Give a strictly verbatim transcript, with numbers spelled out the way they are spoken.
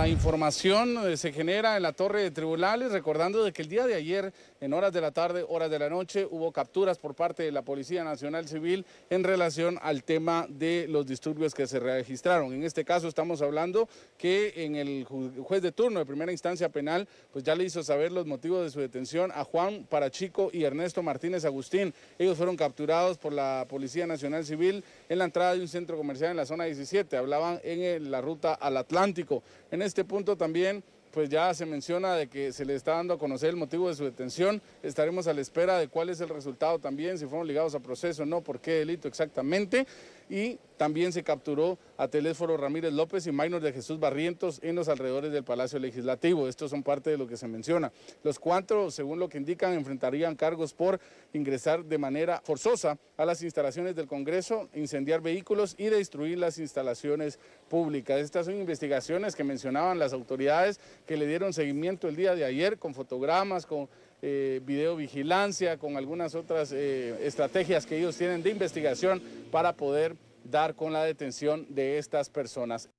La información se genera en la torre de tribunales, recordando de que el día de ayer, en horas de la tarde, horas de la noche, hubo capturas por parte de la Policía Nacional Civil en relación al tema de los disturbios que se registraron. En este caso estamos hablando que en el juez de turno de primera instancia penal, pues ya le hizo saber los motivos de su detención a Juan Parachico y Ernesto Martínez Agustín. Ellos fueron capturados por la Policía Nacional Civil en la entrada de un centro comercial en la zona diecisiete, hablaban en la ruta al Atlántico. En En este punto también, pues ya se menciona de que se le está dando a conocer el motivo de su detención. Estaremos a la espera de cuál es el resultado también, si fueron ligados a proceso o no, por qué delito exactamente. Y también se capturó a Telésforo Ramírez López y Maynor de Jesús Barrientos en los alrededores del Palacio Legislativo. Estos son parte de lo que se menciona. Los cuatro, según lo que indican, enfrentarían cargos por ingresar de manera forzosa a las instalaciones del Congreso, incendiar vehículos y destruir las instalaciones públicas. Estas son investigaciones que mencionaban las autoridades que le dieron seguimiento el día de ayer con fotogramas, con Eh, videovigilancia, con algunas otras eh, estrategias que ellos tienen de investigación para poder dar con la detención de estas personas.